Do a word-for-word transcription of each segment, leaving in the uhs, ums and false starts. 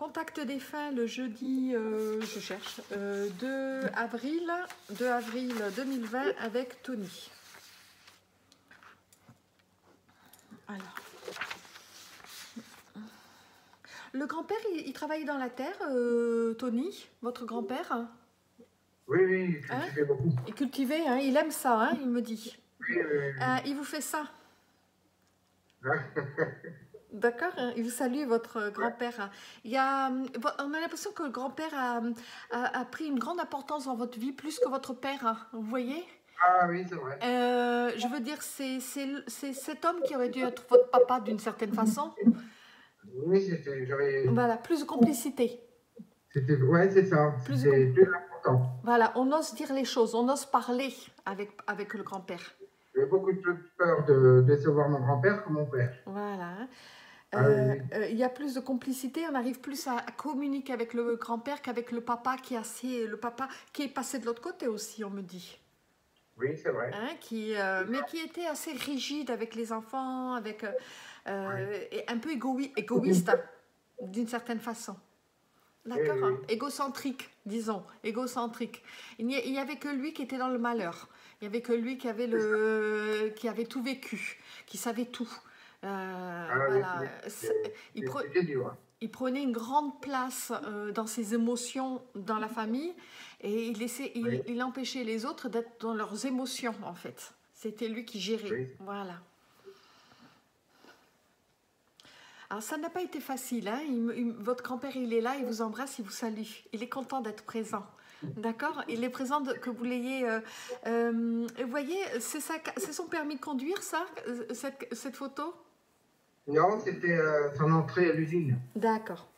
Contact des fins le jeudi, euh, je cherche, euh, deux avril deux avril deux mille vingt avec Tony. Alors. Le grand-père, il, il travaille dans la terre, euh, Tony, votre grand-père? Oui, oui, il cultivait hein beaucoup. Il cultivait, hein, il aime ça, hein, il me dit. Oui, oui, oui. Euh, il vous fait ça. D'accord, il vous salue, votre grand-père. Il y a, on a l'impression que le grand-père a, a, a pris une grande importance dans votre vie, plus que votre père, vous voyez? Ah oui, c'est vrai. Euh, je veux dire, c'est cet homme qui aurait dû être votre papa d'une certaine façon. Oui, c'était... Voilà, plus de complicité. C'était ouais, c'est ça. Plus important. Voilà, on ose dire les choses, on ose parler avec, avec le grand-père. J'ai beaucoup de peur de décevoir mon grand-père que mon père. Voilà. Euh, ah oui. euh, il y a plus de complicité, on arrive plus à, à communiquer avec le grand-père qu'avec le papa qui est assez, le papa qui est passé de l'autre côté aussi, on me dit. Oui, c'est vrai. Hein, qui, euh, mais qui était assez rigide avec les enfants, avec euh, oui. et un peu égoï égoïste d'une certaine façon. D'accord, oui, oui. Hein, égocentrique, disons, égocentrique. Il n'y avait que lui qui était dans le malheur. Il n'y avait que lui qui avait, le, qui avait tout vécu, qui savait tout. Euh, ah, voilà. il, pre... il prenait une grande place euh, dans ses émotions dans la famille et il, laissait, il, oui. il empêchait les autres d'être dans leurs émotions, en fait. C'était lui qui gérait. Oui. Voilà. Alors, ça n'a pas été facile. Hein. Il, il, votre grand-père, il est là, il vous embrasse, il vous salue. Il est content d'être présent. D'accord, il est présent de, que vous l'ayez... Euh, euh, vous voyez, c'est son permis de conduire, ça, cette, cette photo? Non, c'était euh, son entrée à l'usine. D'accord.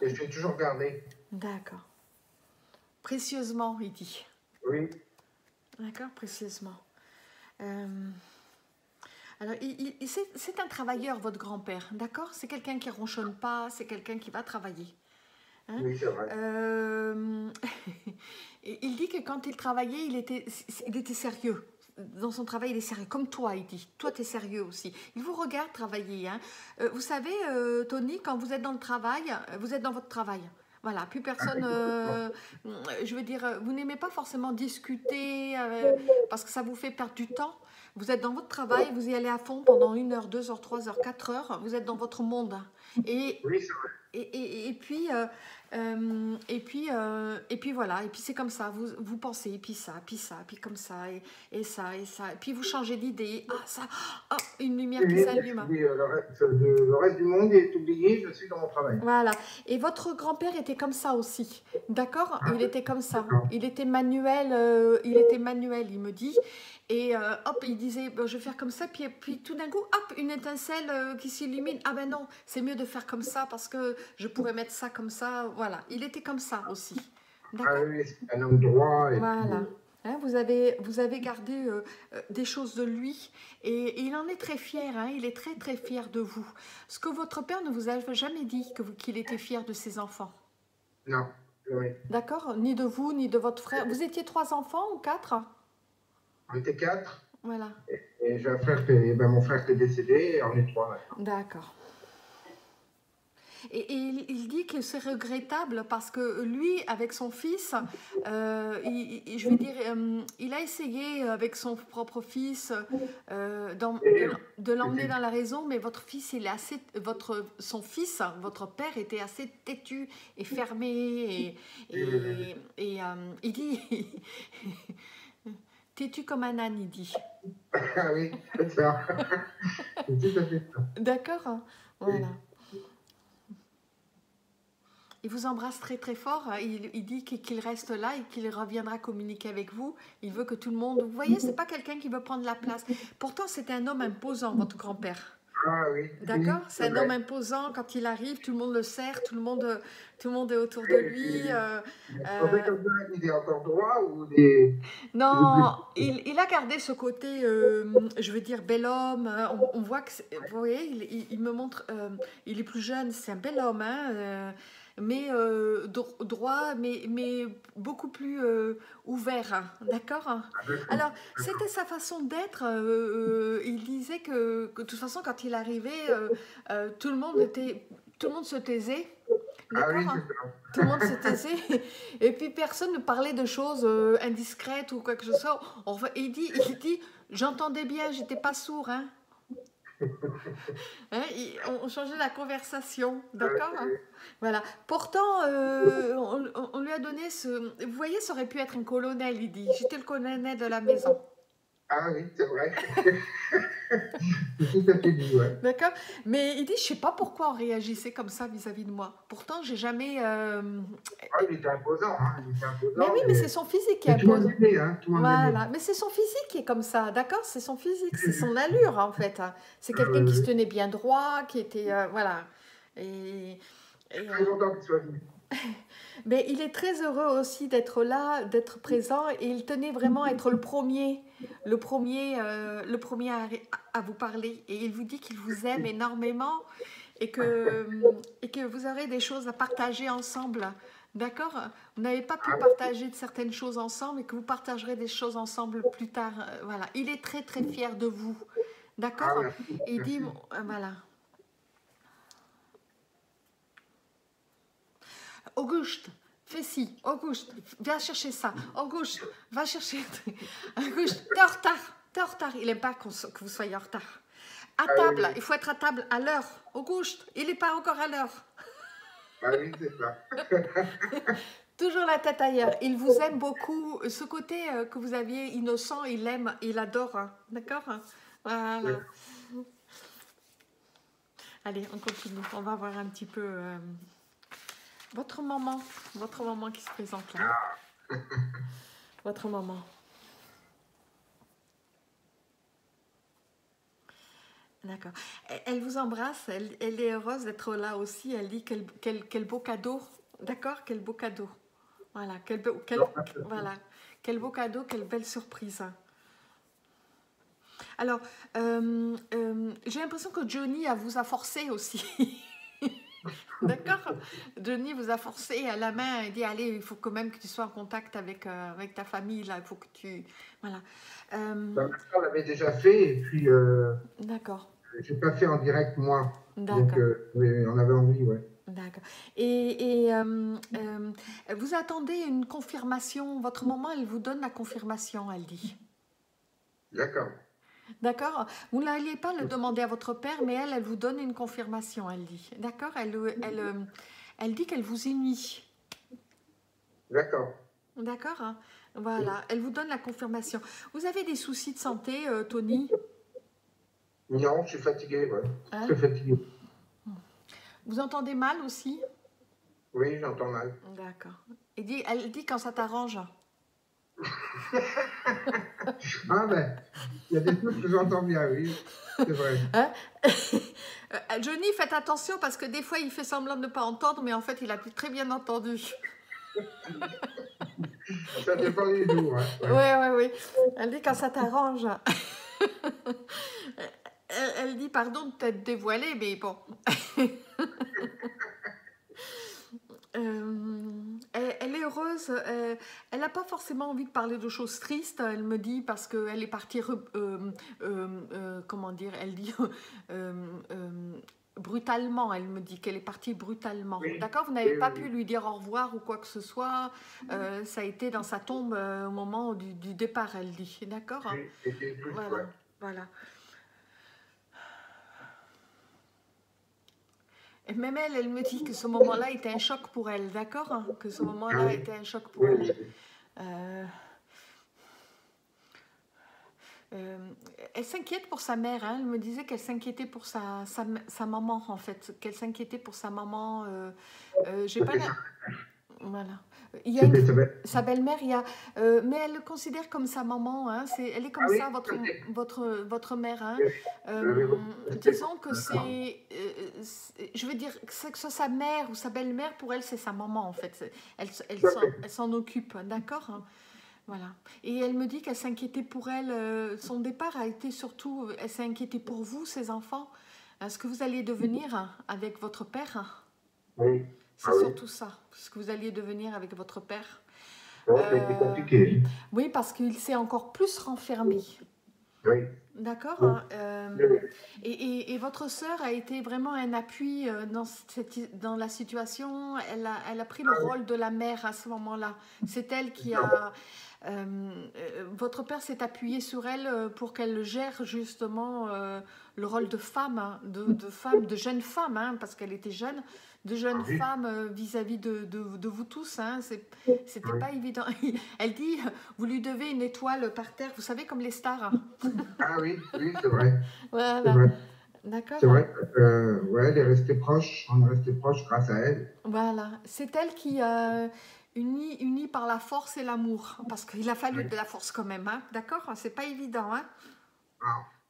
Et je l'ai toujours gardé. D'accord. Précieusement, il dit. Oui. D'accord, précieusement. Euh... Alors, il, il, c'est un travailleur, votre grand-père, d'accord? C'est quelqu'un qui ne ronchonne pas, c'est quelqu'un qui va travailler. Hein? Oui, c'est vrai. Euh... il dit que quand il travaillait, il était, il était sérieux. Dans son travail, il est sérieux. Comme toi, il dit. Toi, tu es sérieux aussi. Il vous regarde travailler. Hein? Euh, vous savez, euh, Tony, quand vous êtes dans le travail, vous êtes dans votre travail. Voilà, plus personne... Euh, je veux dire, vous n'aimez pas forcément discuter euh, parce que ça vous fait perdre du temps. Vous êtes dans votre travail, vous y allez à fond pendant une heure, deux heures, trois heures, quatre heures. Vous êtes dans votre monde. Et... Oui, c'est vrai. Et, et, et puis, euh, euh, et, puis euh, et puis voilà, et puis c'est comme ça, vous, vous pensez, et puis ça, puis ça, puis comme ça, et, et ça, et ça, et puis vous changez d'idée, ah ça, oh, une lumière qui s'allume. Euh, le, le reste du monde est oublié, je suis dans mon travail. Voilà, et votre grand-père était comme ça aussi, d'accord? Il était comme ça, il était manuel, euh, il était manuel, il me dit, et euh, hop, il disait, ben, je vais faire comme ça, puis, puis tout d'un coup, hop, une étincelle euh, qui s'illumine, ah ben non, c'est mieux de faire comme ça, parce que je pourrais mettre ça comme ça, voilà. Il était comme ça aussi. Ah oui, c'est un homme droit. Et voilà. Hein, vous, avez, vous avez gardé euh, euh, des choses de lui et, et il en est très fier. Hein, il est très, très fier de vous. Ce que votre père ne vous a jamais dit, que qu'il était fier de ses enfants. Non, oui. D'accord? Ni de vous, ni de votre frère. Vous étiez trois enfants ou quatre? On était quatre. Voilà. Et, et j'ai un frère que, et ben mon frère qui est décédé et on est trois maintenant. D'accord. Et, et il, il dit que c'est regrettable parce que lui, avec son fils, euh, il, il, je veux dire, euh, il a essayé avec son propre fils euh, de, de l'emmener dans la raison, mais votre fils, il est assez, votre, son fils, votre père était assez têtu et fermé et, et, et, et euh, il dit têtu comme un âne, il dit. Ah oui, c'est ça. D'accord, voilà. Oui. Il vous embrasse très très fort, il, il dit qu'il reste là et qu'il reviendra communiquer avec vous. Il veut que tout le monde... Vous voyez, c'est pas quelqu'un qui veut prendre la place. Pourtant, c'est un homme imposant, votre grand-père. Ah oui. D'accord? C'est un homme imposant, quand il arrive, tout le monde le serre, tout le monde, tout le monde est autour de lui. Euh, euh... Il est encore droit ou des... Non, il, il a gardé ce côté, euh, je veux dire, bel homme. On, on voit que... Vous voyez, il, il, il me montre... Euh, il est plus jeune, c'est un bel homme, hein euh, mais euh, dro droit, mais, mais beaucoup plus euh, ouvert, hein, d'accord? Alors, c'était sa façon d'être. Euh, euh, il disait que, que, de toute façon, quand il arrivait, euh, euh, tout le monde était, tout le monde se taisait. Ah oui, hein. Tout le monde se taisait et puis personne ne parlait de choses euh, indiscrètes ou quoi que ce soit. Enfin, il dit, il dit, j'entendais bien, j'étais pas sourd, hein. Hein, il, on changeait la conversation, d'accord, hein, voilà. Pourtant, euh, on, on lui a donné ce. Vous voyez, ça aurait pu être un colonel. Il dit, j'étais le colonel de la maison. Ah oui, c'est vrai. Tout à fait dit, ouais. D'accord. Mais il dit, je ne sais pas pourquoi on réagissait comme ça vis-à-vis -vis de moi. Pourtant, j'ai jamais... Euh... Ouais, il était imposant, hein. Il était imposant. Mais oui, mais, mais c'est son physique qui est imposant. Hein, voilà. Aimé. Mais c'est son physique qui est comme ça, d'accord. C'est son physique, c'est son allure, en fait. Hein. C'est quelqu'un euh, qui oui. se tenait bien droit, qui était... Euh, voilà. Et... et très longtemps qu'il soit venu. Mais il est très heureux aussi d'être là, d'être présent, et il tenait vraiment à être le premier, le premier, euh, le premier à, à vous parler. Et il vous dit qu'il vous aime énormément et que, et que vous aurez des choses à partager ensemble. D'accord? Vous n'avez pas pu partager certaines choses ensemble et que vous partagerez des choses ensemble plus tard. Voilà. Il est très très fier de vous. D'accord? Il dit, voilà. Auguste, fais ci. Auguste, viens chercher ça. Auguste, va chercher. Auguste, t'es en retard. T'es en retard. Il n'aime pas qu'on so que vous soyez en retard. À ah table, oui. Il faut être à table à l'heure. Auguste, il n'est pas encore à l'heure. Ah oui, c'est ça. Toujours la tête ailleurs. Il vous aime beaucoup. Ce côté euh, que vous aviez innocent, il aime, il adore. Hein. D'accord, hein. Voilà. Oui. Allez, on continue. On va voir un petit peu... Euh... Votre maman, votre maman qui se présente là. Votre maman. D'accord. Elle vous embrasse, elle, elle est heureuse d'être là aussi. Elle dit quel, quel, quel beau cadeau. D'accord, quel beau cadeau. Voilà, quel, quel, voilà. Quel beau cadeau, quelle belle surprise. Alors, euh, euh, j'ai l'impression que Johnny a vous a forcé aussi. D'accord, Johnny vous a forcé à la main et dit allez, il faut quand même que tu sois en contact avec, euh, avec ta famille là, il faut que tu voilà. Euh... Bah, on l'avait déjà fait et puis. Euh... D'accord. J'ai pas fait en direct moi. Donc euh, mais on avait envie, ouais. D'accord. Et, et euh, euh, vous attendez une confirmation. Votre maman, elle vous donne la confirmation, elle dit. D'accord. D'accord. Vous n'alliez pas le demander à votre père, mais elle, elle vous donne une confirmation, elle dit. D'accord, elle, elle, elle, elle dit qu'elle vous unit. D'accord. D'accord, hein? Voilà, elle vous donne la confirmation. Vous avez des soucis de santé, euh, Tony? Non, je suis fatiguée, ouais. Hein? Je suis fatiguée. Vous entendez mal aussi? Oui, j'entends mal. D'accord. Elle dit, elle dit quand ça t'arrange. Ah ben, il y a des choses que j'entends bien, oui, c'est vrai. Hein? Johnny, faites attention parce que des fois, il fait semblant de ne pas entendre, mais en fait, il a très bien entendu. Ça dépend du jour. Oui, oui, oui. Elle dit quand ça t'arrange. elle, elle dit pardon de t'être dévoilée, mais bon. euh... Elle est heureuse, elle n'a pas forcément envie de parler de choses tristes, elle me dit, parce qu'elle est partie, euh, euh, euh, comment dire, elle dit euh, euh, brutalement, elle me dit qu'elle est partie brutalement. Oui. D'accord, vous n'avez oui, pas oui. pu lui dire au revoir ou quoi que ce soit, euh, ça a été dans sa tombe euh, au moment du, du départ, elle dit, d'accord, hein? Oui, voilà, ouais. Voilà. Et même elle, elle me dit que ce moment-là était un choc pour elle, d'accord? Que ce moment-là était un choc pour elle. Euh... Euh... Elle s'inquiète pour sa mère, hein? Elle me disait qu'elle s'inquiétait pour sa, sa, sa maman, en fait. Qu'elle s'inquiétait pour sa maman. Euh... Euh, j'ai pas la... Voilà. Il y a une... Sa belle-mère, il y a... Euh, mais elle le considère comme sa maman, hein? C'est... Elle est comme ah oui, ça, votre, votre, votre mère. Hein? Euh, disons que c'est... Euh, je veux dire, que ce soit sa mère ou sa belle-mère, pour elle, c'est sa maman, en fait. Elle, elle, elle s'en occupe, d'accord? Voilà. Et elle me dit qu'elle s'inquiétait pour elle. Euh, son départ a été surtout... Elle s'est inquiétée pour vous, ses enfants. Est-ce que vous allez devenir avec votre père? Oui. C'est ah oui. surtout ça, ce que vous alliez devenir avec votre père. Oh, euh, c'était compliqué. Oui, parce qu'il s'est encore plus renfermé. Oui. D'accord. Oui. Hein, euh, oui. et, et, et votre sœur a été vraiment un appui dans, cette, dans la situation. Elle a, elle a pris le ah rôle oui. de la mère à ce moment-là. C'est elle qui non. a... Euh, votre père s'est appuyé sur elle pour qu'elle gère justement euh, le rôle de femme, hein, de, de femme, de jeune femme, hein, parce qu'elle était jeune, de jeune oui. femme vis-à-vis de, de, de vous tous. Hein, c'était oui. pas évident. Elle dit, vous lui devez une étoile par terre, vous savez, comme les stars. Ah oui, oui, c'est vrai. Voilà. C'est vrai. D'accord. C'est vrai, euh, ouais, elle est restée proche, on est resté proche grâce à elle. Voilà, c'est elle qui... Euh, Unis, unis par la force et l'amour, parce qu'il a fallu oui. de la force quand même, hein, d'accord? C'est pas évident, hein?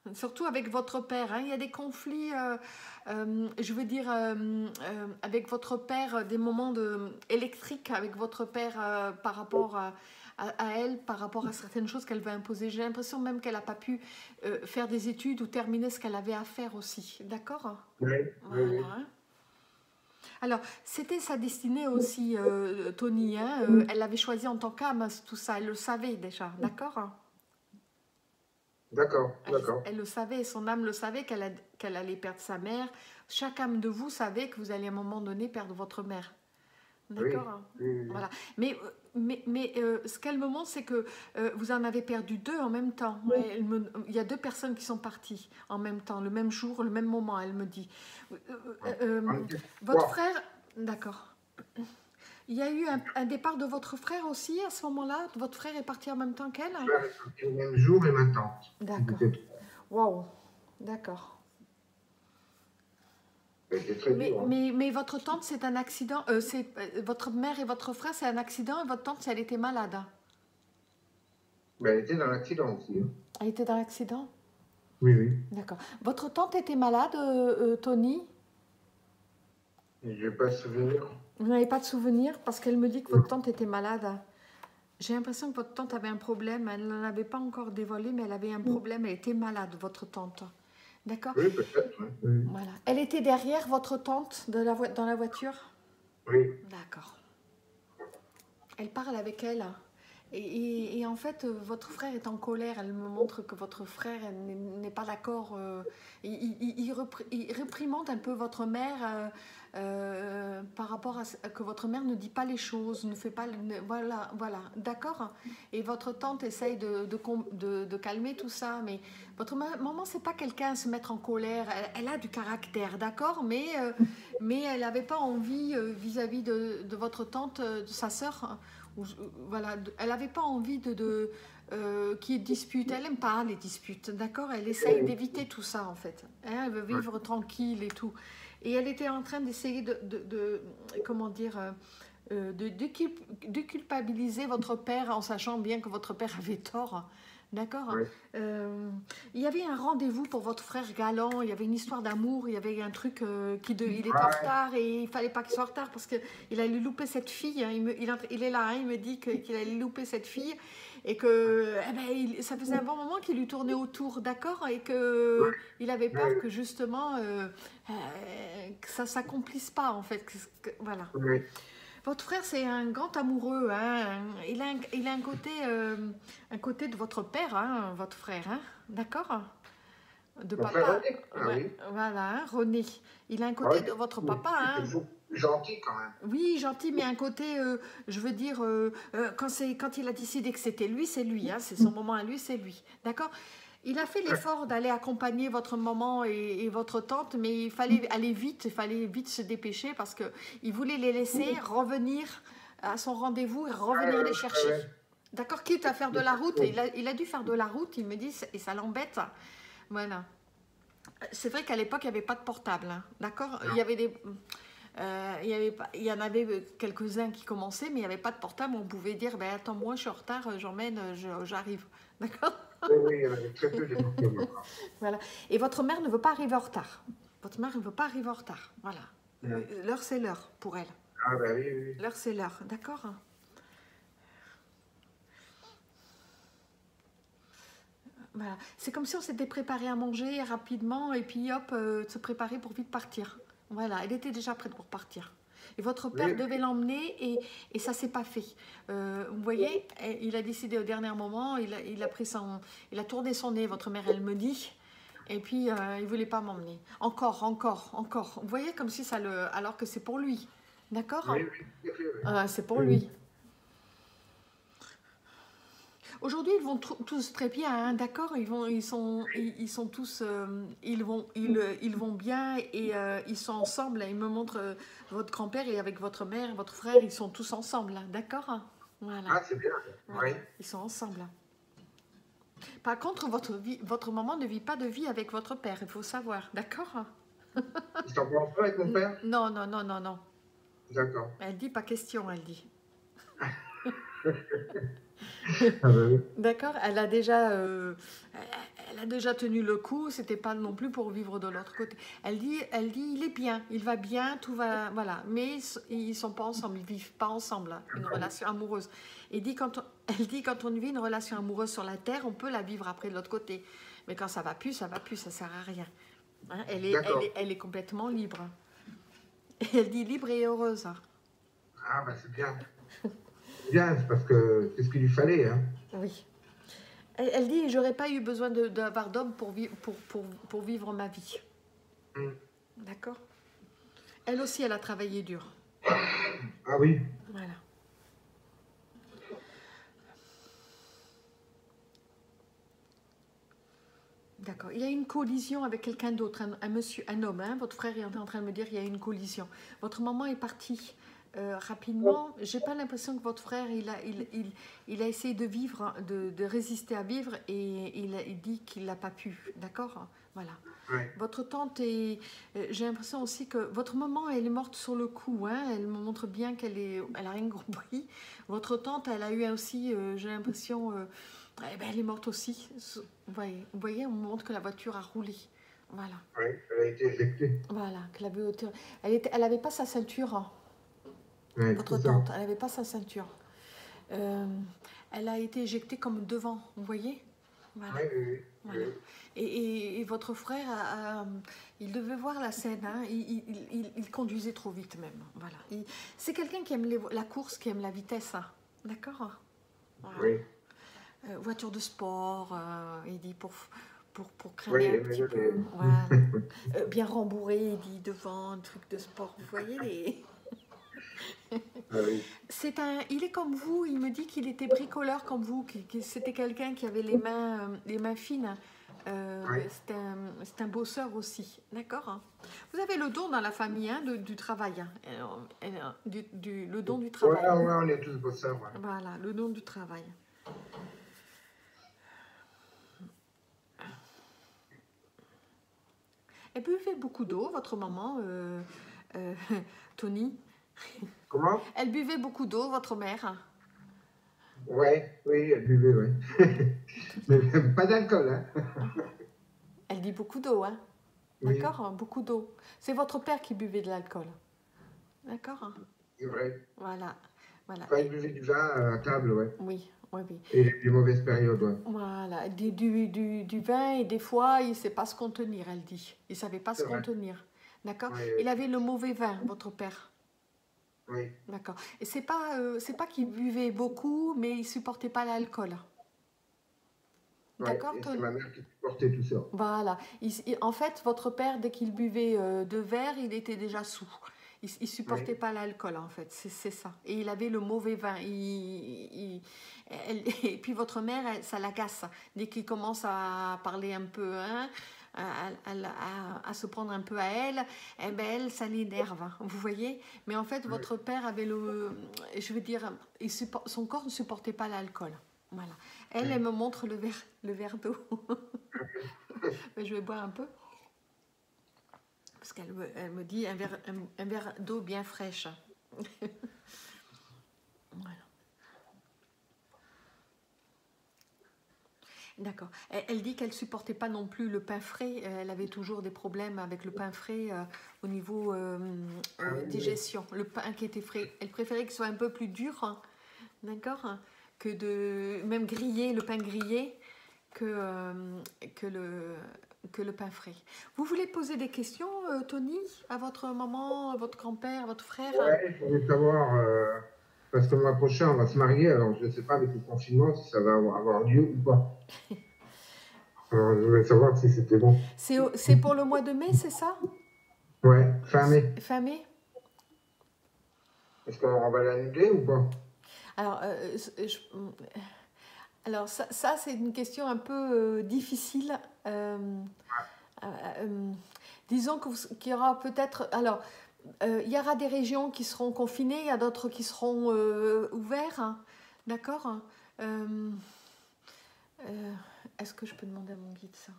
Non. Surtout avec votre père, hein, il y a des conflits, euh, euh, je veux dire, euh, euh, avec votre père, des moments de, électriques avec votre père euh, par rapport à, à, à elle, par rapport à certaines choses qu'elle veut imposer. J'ai l'impression même qu'elle n'a pas pu euh, faire des études ou terminer ce qu'elle avait à faire aussi, d'accord? Oui, voilà, oui. Hein. Alors, c'était sa destinée aussi, euh, Tony. Hein, euh, elle l'avait choisi en tant qu'âme, tout ça. Elle le savait déjà, d'accord? D'accord, d'accord. Elle, elle le savait, son âme le savait qu'elle qu'elle allait perdre sa mère. Chaque âme de vous savait que vous allez à un moment donné perdre votre mère. D'accord. Oui. Voilà. Mais, mais, mais euh, ce qu'elle me montre, c'est que euh, vous en avez perdu deux en même temps. Oui. Elle me, il y a deux personnes qui sont parties en même temps, le même jour, le même moment, elle me dit. Euh, euh, oui. Votre oui. frère... D'accord. Il y a eu un, un départ de votre frère aussi à ce moment-là? Votre frère est parti en même temps qu'elle? Le même jour et même temps. D'accord. Waouh. D'accord. Mais, mais, mais votre tante, c'est un accident. Euh, c'est euh, votre mère et votre frère, c'est un accident. Et votre tante, elle était malade. Mais elle était dans l'accident aussi. Hein. Elle était dans l'accident? Oui, oui. D'accord. Votre tante était malade, euh, euh, Tony? Je n'ai pas de souvenir. Vous n'avez pas de souvenir parce qu'elle me dit que votre tante était malade. J'ai l'impression que votre tante avait un problème. Elle n'en avait pas encore dévoilé, mais elle avait un problème. Elle était malade, votre tante. D'accord. Oui, peut-être. Oui. Voilà. Elle était derrière votre tante de la dans la voiture? Oui. D'accord. Elle parle avec elle. Et, et, et en fait, votre frère est en colère. Elle me montre que votre frère n'est pas d'accord. Euh, il, il, il, repr il réprimande un peu votre mère euh, euh, par rapport à ce que votre mère ne dit pas les choses, ne fait pas... Ne, voilà, voilà. D'accord. Et votre tante essaye de, de, de, de calmer tout ça. Mais votre maman, c'est pas quelqu'un à se mettre en colère. Elle, elle a du caractère, d'accord, mais, euh, mais elle n'avait pas envie vis-à-vis euh, -vis de, de votre tante, de sa sœur... Voilà, elle n'avait pas envie de, de euh, qu'il y ait dispute. Elle n'aime pas les disputes, d'accord? Elle essaye d'éviter tout ça, en fait. Hein, elle veut vivre ouais. tranquille et tout. Et elle était en train d'essayer de, de, de, comment dire, euh, de, de, de culpabiliser votre père en sachant bien que votre père avait tort. D'accord. Oui. Euh, il y avait un rendez-vous pour votre frère galant, il y avait une histoire d'amour, il y avait un truc euh, qui de, il était en retard et il fallait pas qu'il soit en retard parce qu'il allait louper cette fille. Hein, il, me, il, il est là, hein, il me dit qu'il qu allait louper cette fille et que eh ben, il, ça faisait un bon moment qu'il lui tournait autour, d'accord, et que il avait peur que justement euh, euh, que ça s'accomplisse pas en fait. Que, que, voilà. Oui. Votre frère, c'est un grand amoureux. Hein. Il a un, il a un côté, euh, un côté de votre père, hein, votre frère, hein, d'accord? De mon papa. Frère, ah, ouais, oui. Voilà, hein, René. Il a un côté ah, de votre papa. Hein. Gentil quand même. Oui, gentil, mais un côté, euh, je veux dire, euh, euh, quand, quand il a décidé que c'était lui, c'est lui. Hein, c'est son moment à lui, c'est lui. D'accord? Il a fait l'effort d'aller accompagner votre maman et, et votre tante, mais il fallait aller vite, il fallait vite se dépêcher parce qu'il voulait les laisser revenir à son rendez-vous et revenir les chercher. D'accord, quitte à faire de la route, et il, a, il a dû faire de la route, il me dit, et ça l'embête. Voilà. C'est vrai qu'à l'époque, il n'y avait pas de portable, hein, d'accord? Il y avait des... Euh, il, y avait pas, il y en avait quelques-uns qui commençaient, mais il n'y avait pas de portable. On pouvait dire, ben, attends, moi, je suis en retard, j'emmène, j'arrive. D'accord? Oui, il y en avait très peu de portables. Voilà. Et votre mère ne veut pas arriver en retard. Votre mère ne veut pas arriver en retard. Voilà. Oui. L'heure, c'est l'heure pour elle. Ah, ben oui, oui. L'heure, c'est l'heure. D'accord? Voilà. C'est comme si on s'était préparé à manger rapidement et puis hop, euh, se préparer pour vite partir. Voilà, elle était déjà prête pour partir. Et votre père oui. devait l'emmener et, et ça ne s'est pas fait. Euh, vous voyez, oui. il a décidé au dernier moment, il a, il a pris son, il a tourné son nez, votre mère, elle me dit, et puis euh, il ne voulait pas m'emmener. Encore, encore, encore. Vous voyez, comme si ça le... Alors que c'est pour lui. D'accord oui, oui, oui, oui. euh, C'est pour oui. lui. Aujourd'hui, ils vont tous très bien, hein, d'accord, ils vont, ils sont, ils, ils sont tous, euh, ils vont, ils, ils vont bien et euh, ils sont ensemble. Là, ils me montrent euh, votre grand-père et avec votre mère, votre frère, ils sont tous ensemble, d'accord. Voilà. Ah, c'est bien. Voilà. Oui. Ils sont ensemble. Par contre, votre vie, votre maman ne vit pas de vie avec votre père. Il faut savoir, d'accord. Ils sont encore ensemble avec mon père. Non, non, non, non, non. D'accord. Elle dit pas question, elle dit. D'accord, elle a déjà, euh, elle a déjà tenu le coup. C'était pas non plus pour vivre de l'autre côté. Elle dit, elle dit, il est bien, il va bien, tout va, voilà. Mais ils sont pas ensemble, ils vivent pas ensemble hein, une relation amoureuse. Et dit quand, on, elle dit quand on vit une relation amoureuse sur la terre, on peut la vivre après de l'autre côté. Mais quand ça va plus, ça va plus, ça sert à rien. Hein, elle est, elle est, elle est complètement libre. Et elle dit libre et heureuse. Ah bah c'est bien. Bien, parce que c'est ce qu'il lui fallait. Hein. Oui. Elle, elle dit, j'aurais pas eu besoin d'avoir d'homme pour, pour, pour, pour vivre ma vie. Mm. D'accord. Elle aussi, elle a travaillé dur. Ah oui. Voilà. D'accord. Il y a une collision avec quelqu'un d'autre, un, un monsieur, un homme. Hein. Votre frère est en train de me dire, il y a une collision. Votre maman est partie. Euh, rapidement, j'ai pas l'impression que votre frère il a, il, il, il a essayé de vivre, de, de résister à vivre et il, a, il dit qu'il n'a pas pu, d'accord? Voilà. Oui. Votre tante, est, euh, j'ai l'impression aussi que votre maman elle est morte sur le coup, hein, elle me montre bien qu'elle est, elle a rien compris. Votre tante elle a eu aussi, euh, j'ai l'impression, euh, eh ben, elle est morte aussi. Vous voyez, vous voyez, on me montre que la voiture a roulé. Voilà. Oui, elle a été éjectée. Voilà, que la voiture, elle était, elle n'avait pas sa ceinture. Hein. Ouais, votre tante, elle n'avait pas sa ceinture. Euh, elle a été éjectée comme devant, vous voyez? Voilà. Ouais, ouais, ouais. Voilà. Et, et, et votre frère, a, a, il devait voir la scène. Hein. Il, il, il, il conduisait trop vite même. Voilà. C'est quelqu'un qui aime les, la course, qui aime la vitesse. Hein. D'accord voilà. Oui. Euh, voiture de sport, euh, il dit pour... Pour, pour craindre oui, un petit oui, peu. Oui. Voilà. euh, bien rembourré, il dit devant, un truc de sport. Vous voyez les... C'est un, il est comme vous, il me dit qu'il était bricoleur comme vous, que c'était quelqu'un qui avait les mains, les mains fines, euh, oui. c'est un, un bosseur aussi, d'accord? Vous avez le don dans la famille hein, de, du travail, hein, du, du, le don du travail. Ouais, ouais, on est tous bosseurs. Ouais. Voilà, le don du travail. Elle buvait beaucoup d'eau, votre maman, euh, euh, Tony. Comment? Elle buvait beaucoup d'eau, votre mère. Ouais, oui, elle buvait, oui. Mais pas d'alcool, hein. Elle dit beaucoup d'eau, hein. D'accord, oui. Beaucoup d'eau. C'est votre père qui buvait de l'alcool. D'accord. C'est vrai. Voilà, voilà. Enfin, il buvait du vin à table, ouais. Oui, oui, oui. Et des mauvaises périodes, ouais. Voilà, du, du, du, du vin et des fois, il ne sait pas se contenir, elle dit. Il ne savait pas se vrai. contenir. D'accord ouais, il ouais. avait le mauvais vin, votre père. Oui. D'accord. Et c'est pas, euh, c'est pas qu'il buvait beaucoup, mais il supportait pas l'alcool. Ouais, d'accord. C'est ma mère qui supportait tout ça. Voilà. Il, il, en fait, votre père, dès qu'il buvait euh, deux verres, il était déjà sous. Il, il supportait oui. pas l'alcool, en fait. C'est ça. Et il avait le mauvais vin. Il, il, elle, et puis votre mère, elle, ça l'agace. Dès qu'il commence à parler un peu, hein, À, à, à, à se prendre un peu à elle, eh ben elle, ça l'énerve, hein, vous voyez. Mais en fait, votre père avait le... Je veux dire, il support, son corps ne supportait pas l'alcool. Voilà. Elle, elle me montre le verre, le verre d'eau. Je vais boire un peu. Parce qu'elle me, elle me dit un verre, un, un verre d'eau bien fraîche. Voilà. D'accord. Elle dit qu'elle ne supportait pas non plus le pain frais. Elle avait toujours des problèmes avec le pain frais euh, au niveau euh, euh, digestion. Le pain qui était frais. Elle préférait qu'il soit un peu plus dur, hein, d'accord, hein, que de même griller, le pain grillé, que, euh, que, le, que le pain frais. Vous voulez poser des questions, euh, Tony, à votre maman, à votre grand-père, à votre frère? Oui, je voulais savoir, euh, parce que le mois prochain, on va se marier, alors je ne sais pas avec le confinement si ça va avoir lieu ou pas. Alors, je voulais savoir si c'était bon. C'est pour le mois de mai, c'est ça? Oui, fin mai. Fin mai. Est-ce qu'on va l'annuler ou pas? Alors, euh, je... Alors ça, ça c'est une question un peu euh, difficile. Euh, euh, euh, disons qu'il qu y aura peut-être... Alors, euh, il y aura des régions qui seront confinées, il y a d'autres qui seront euh, ouvertes. Hein, d'accord. euh, euh, Est-ce que je peux demander à mon guide ça?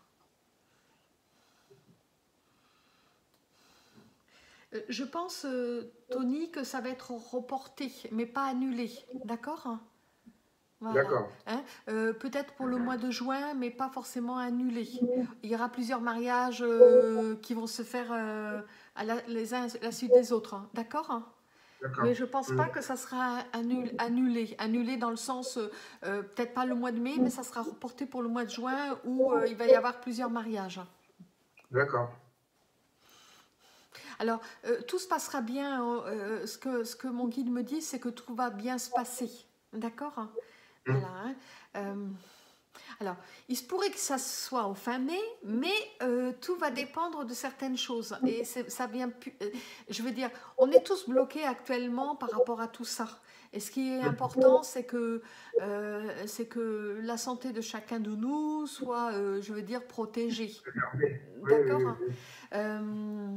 Je pense, euh, Tony, que ça va être reporté, mais pas annulé. D'accord? Voilà. D'accord. Hein, euh, peut-être pour le mois de juin, mais pas forcément annulé. Il y aura plusieurs mariages euh, qui vont se faire euh, à la, les uns à la suite des autres. Hein, d'accord? Mais je ne pense pas que ça sera annul, annulé. Annulé dans le sens, euh, peut-être pas le mois de mai, mais ça sera reporté pour le mois de juin où euh, il va y avoir plusieurs mariages. D'accord. Alors, euh, tout se passera bien. Euh, ce, que, ce que mon guide me dit, c'est que tout va bien se passer. D'accord? Voilà, hein. euh, alors, il se pourrait que ça soit en fin mai, mais euh, tout va dépendre de certaines choses. Et ça vient pu, euh, je veux dire, on est tous bloqués actuellement par rapport à tout ça. Et ce qui est important, c'est que, euh, c'est que la santé de chacun de nous soit, euh, je veux dire, protégée. D'accord, hein. euh,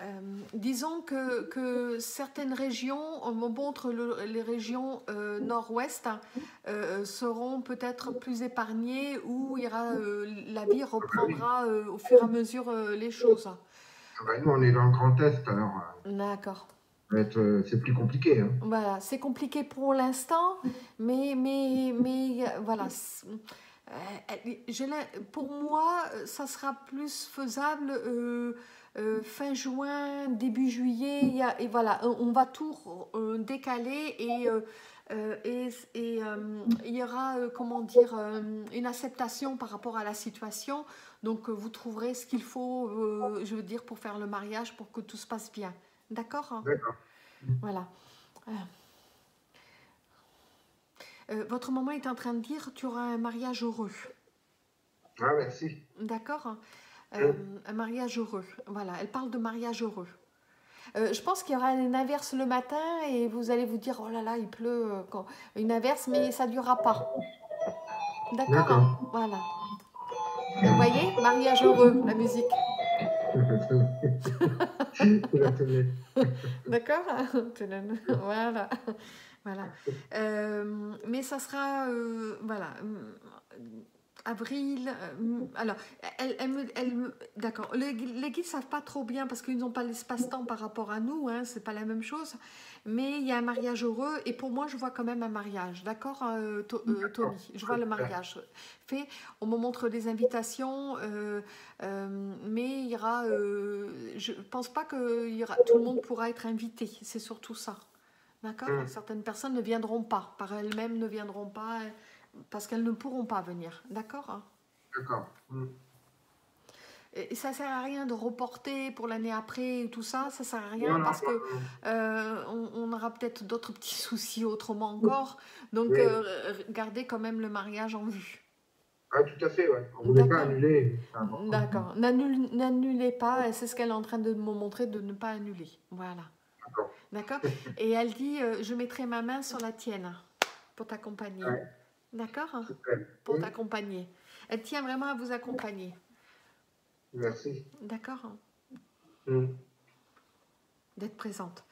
Euh, disons que, que certaines régions, on me montre le, les régions euh, nord-ouest, hein, euh, seront peut-être plus épargnées où il y aura, euh, la vie reprendra euh, au fur et à mesure euh, les choses. Bah, nous, on est dans le Grand Est, alors. D'accord. Euh, c'est plus compliqué. Hein. Voilà, c'est compliqué pour l'instant, mais, mais, mais voilà. Euh, je, pour moi, ça sera plus faisable euh, euh, fin juin, début juillet. Y a, et voilà, on va tout euh, décaler et euh, et, et euh, il y aura, euh, comment dire, euh, une acceptation par rapport à la situation. Donc, vous trouverez ce qu'il faut, euh, je veux dire, pour faire le mariage, pour que tout se passe bien. D'accord? D'accord. Voilà. Euh. Euh, votre maman est en train de dire tu auras un mariage heureux. Ah, merci. D'accord. Euh, oui. Un mariage heureux. Voilà, elle parle de mariage heureux. Euh, je pense qu'il y aura une averse le matin et vous allez vous dire oh là là, il pleut. Quand... Une averse, mais ça ne durera pas. D'accord, hein. Voilà. Vous voyez, mariage heureux, la musique. D'accord. Voilà. Voilà. Euh, mais ça sera, euh, voilà, avril. Euh, alors, elle, elle, elle, d'accord. Les, les guides ne savent pas trop bien parce qu'ils n'ont pas l'espace-temps par rapport à nous. Hein, c'est pas la même chose. Mais il y a un mariage heureux. Et pour moi, je vois quand même un mariage. D'accord, euh, euh, Tony? Je vois le mariage fait. On me montre des invitations. Euh, euh, mais il y aura, euh, je ne pense pas que il y aura, tout le monde pourra être invité. C'est surtout ça. D'accord. Mmh. Certaines personnes ne viendront pas, par elles-mêmes ne viendront pas, parce qu'elles ne pourront pas venir. D'accord. D'accord. Mmh. Et ça ne sert à rien de reporter pour l'année après, tout ça, ça ne sert à rien, non, parce qu'on euh, on aura peut-être d'autres petits soucis autrement encore. Donc, oui. euh, gardez quand même le mariage en vue. Ah, tout à fait, ouais. On ne voulait pas annuler. D'accord. N'annulez pas, c'est ce qu'elle est en train de me montrer, de ne pas annuler. Voilà. D'accord. Et elle dit, euh, je mettrai ma main sur la tienne pour t'accompagner. Ouais. D'accord? Pour t'accompagner. Elle tient vraiment à vous accompagner. Merci. D'accord? Mm. D'être présente.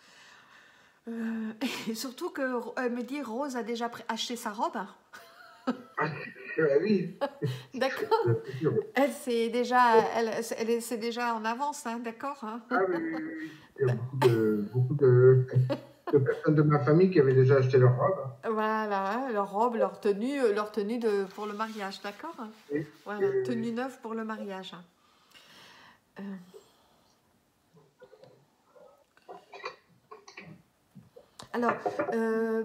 Euh, et surtout que, elle me dit, Rose a déjà acheté sa robe. Oui. D'accord. Elle c'est déjà, elle, elle c'est déjà en avance, hein, d'accord. Hein. Ah oui, oui, oui. Il y a beaucoup de, beaucoup de, de personnes de ma famille qui avaient déjà acheté leur robe. Voilà, hein, leur robe, leur tenue, leur tenue de pour le mariage, d'accord. Hein. Oui. Voilà, oui, tenue oui. neuve pour le mariage. Euh. Alors. Euh,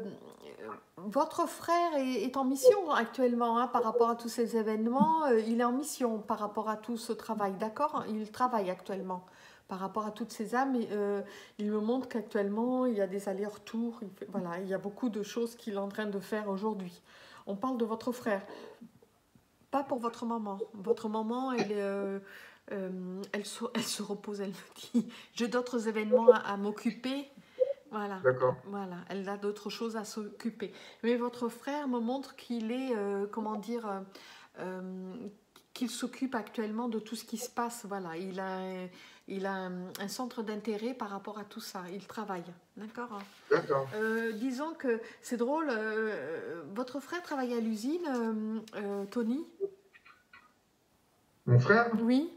votre frère est, est en mission actuellement, hein, par rapport à tous ces événements. Euh, il est en mission par rapport à tout ce travail, d'accord? Il travaille actuellement par rapport à toutes ces âmes. Et, euh, il me montre qu'actuellement, il y a des allers-retours. Voilà, il y a beaucoup de choses qu'il est en train de faire aujourd'hui. On parle de votre frère, pas pour votre maman. Votre maman, elle, euh, euh, elle, se, elle se repose, elle me dit. J'ai d'autres événements à, à m'occuper. Voilà. Voilà, elle a d'autres choses à s'occuper. Mais votre frère me montre qu'il est, euh, comment dire, euh, euh, qu'il s'occupe actuellement de tout ce qui se passe. Voilà, il a, il a un, un centre d'intérêt par rapport à tout ça. Il travaille, d'accord? D'accord. Euh, disons que c'est drôle. Euh, votre frère travaille à l'usine, euh, euh, Tony? Mon frère? Oui.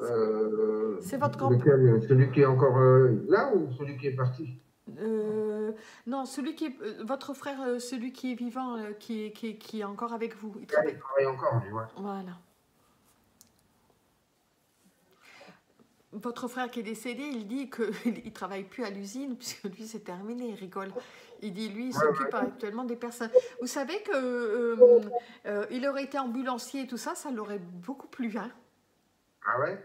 Euh, c'est votre grand-père. Celui qui est encore euh, là ou celui qui est parti? euh, Non, celui qui est, euh, votre frère, euh, celui qui est vivant, euh, qui, est, qui, est, qui est encore avec vous. Il travaille, il travaille encore, lui, ouais. Voilà. Votre frère qui est décédé, il dit qu'il ne travaille plus à l'usine, puisque lui, c'est terminé, il rigole. Il dit, lui, il s'occupe ouais, ouais. actuellement des personnes. Vous savez qu'il euh, euh, aurait été ambulancier et tout ça, ça l'aurait beaucoup plu, hein? Ah ouais?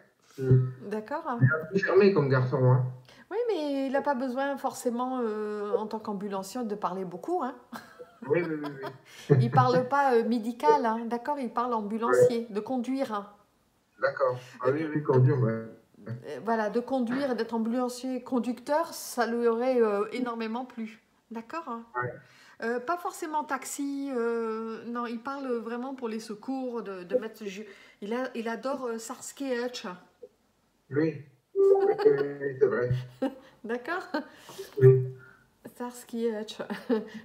D'accord. Il est un peu fermé comme garçon, hein. Oui, mais il n'a pas besoin forcément, euh, en tant qu'ambulancier, de parler beaucoup, hein. Oui, oui, oui. oui. Il ne parle pas euh, médical, hein, d'accord? Il parle ambulancier, oui. de conduire. Hein. D'accord. Ah oui, oui, conduire, ouais. Voilà, de conduire et d'être ambulancier conducteur, ça lui aurait euh, énormément plu, d'accord? Hein. Ouais. Euh, pas forcément taxi, euh, non, il parle vraiment pour les secours, de, de mettre... Il, a, il adore euh, Starsky et Hutch. Oui, c'est vrai. D'accord? Oui. Starsky et Hutch.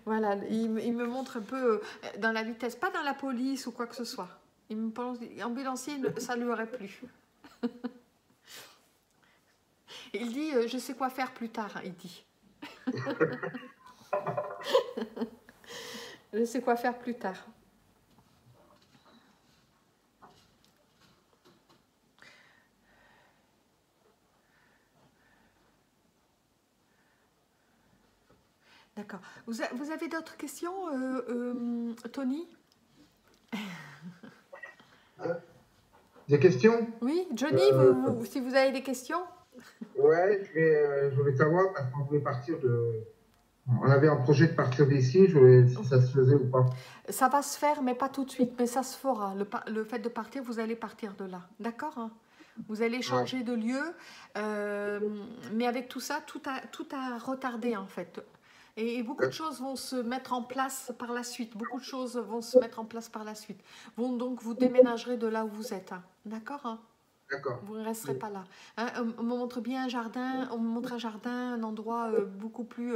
Voilà, il, il me montre un peu euh, dans la vitesse, pas dans la police ou quoi que ce soit. Il me pense, ambulancier, ça lui aurait plu. Il dit, euh, je sais quoi faire plus tard, il dit. Je sais quoi faire plus tard. D'accord. Vous, vous avez d'autres questions, euh, euh, Tony? Des questions? Oui, Johnny, euh... vous, vous, si vous avez des questions. Ouais, je vais, euh, je voulais savoir parce qu'on pouvait partir de... On avait un projet de partir d'ici, je voulais si ça se faisait ou pas. Ça va se faire, mais pas tout de suite, mais ça se fera. Le, le fait de partir, vous allez partir de là, d'accord hein? Vous allez changer ouais. de lieu, euh, mais avec tout ça, tout a, tout a retardé en fait. Et, et beaucoup ouais. de choses vont se mettre en place par la suite, beaucoup de choses vont se mettre en place par la suite. Bon, donc vous déménagerez de là où vous êtes, hein? D'accord hein? Vous ne resterez pas là. Hein, on me montre bien un jardin, on me montre un jardin, un endroit euh, beaucoup plus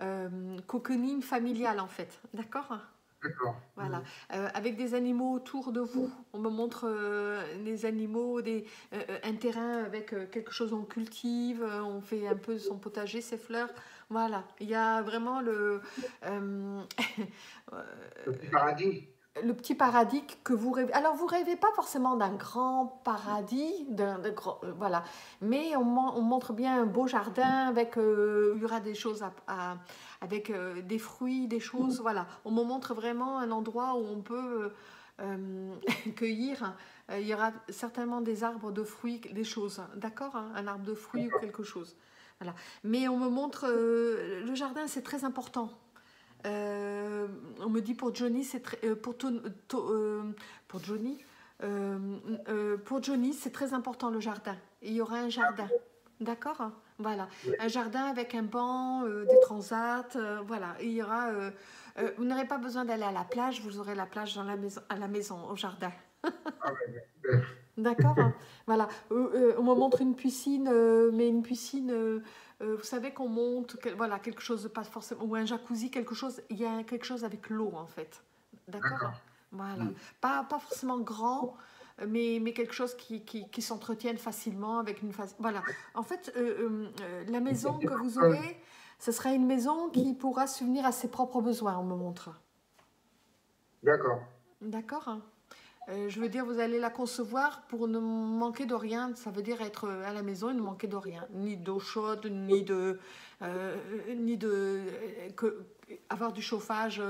euh, cocooning familial en fait. D'accord? D'accord. Voilà. Euh, avec des animaux autour de vous. On me montre euh, des animaux, des, euh, un terrain avec euh, quelque chose on cultive, on fait un peu son potager, ses fleurs. Voilà. Il y a vraiment le... Euh, le petit paradis. Le petit paradis que vous rêvez. Alors, vous rêvez pas forcément d'un grand paradis, d'un grand, euh, voilà. Mais on, on montre bien un beau jardin avec, euh, il y aura des choses à, à, avec euh, des fruits, des choses, voilà. On me montre vraiment un endroit où on peut euh, euh, cueillir. Il y aura certainement des arbres de fruits, des choses, d'accord, hein, un arbre de fruits ou quelque chose. Voilà. Mais on me montre euh, le jardin, c'est très important. Euh, on me dit pour Johnny, c'est très, euh, pour, ton, to, euh, pour Johnny, euh, euh, pour Johnny, c'est très important le jardin. Il y aura un jardin, d'accord? Voilà, un jardin avec un banc, euh, des transats, euh, voilà. Il y aura, euh, euh, vous n'aurez pas besoin d'aller à la plage, vous aurez la plage dans la maison, à la maison, au jardin. D'accord? Voilà. Euh, euh, on me montre une piscine, euh, mais une piscine. Euh, Euh, vous savez qu'on monte, quel, voilà, quelque chose de pas forcément, ou un jacuzzi, quelque chose, il y a quelque chose avec l'eau en fait, d'accord? Voilà, mmh. pas, pas forcément grand, mais, mais quelque chose qui, qui, qui s'entretienne facilement avec une phase, voilà. En fait, euh, euh, la maison que vous aurez, ce sera une maison qui pourra subvenir à ses propres besoins, on me montre. D'accord. D'accord. Euh, je veux dire, vous allez la concevoir pour ne manquer de rien. Ça veut dire être à la maison et ne manquer de rien. Ni d'eau chaude, ni de... Euh, ni de que, avoir du chauffage,